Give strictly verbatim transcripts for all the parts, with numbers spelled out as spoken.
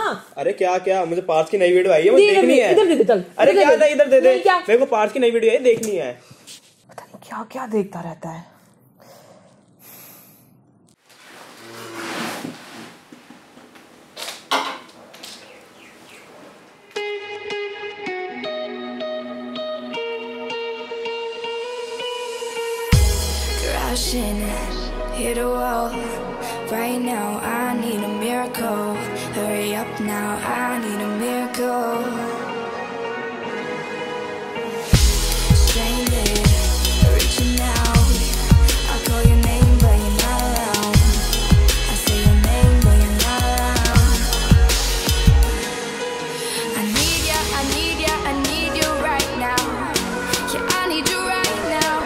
आप? अरे क्या क्या, मुझे पार्स की नई वीडियो आई है, मुझे देखनी है। इधर दे चल। अरे क्या था, इधर दे दे, मेरे को पार्स की नई वीडियो आई है, देखनी है। पता नहीं क्या क्या देखता रहता है। Hit a wall right now, I need a miracle. Hurry up now, I need a miracle. Stranded, reaching out, I call your name but you're not around. I say your name but you're not around. I need ya, I need ya, I need you right now. Yeah, I need you right now.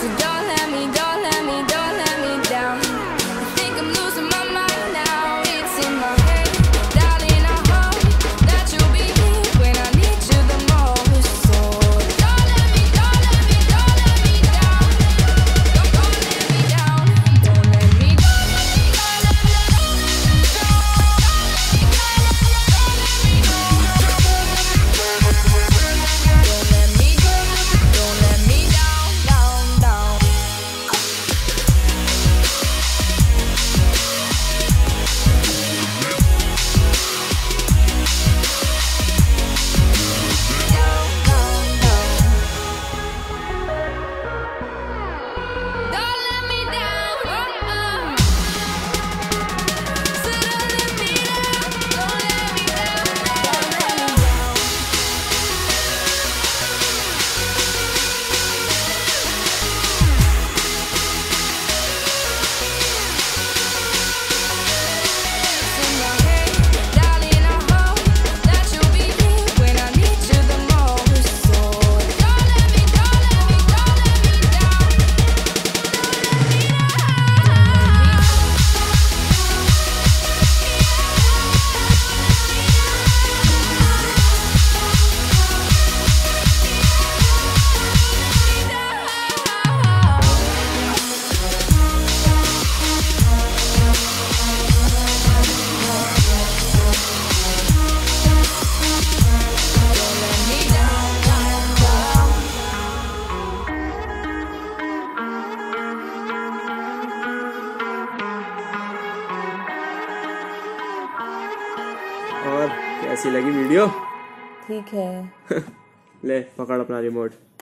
So don't let me, don't और कैसी लगी video? ठीक है। ले पकड़ अपना remote.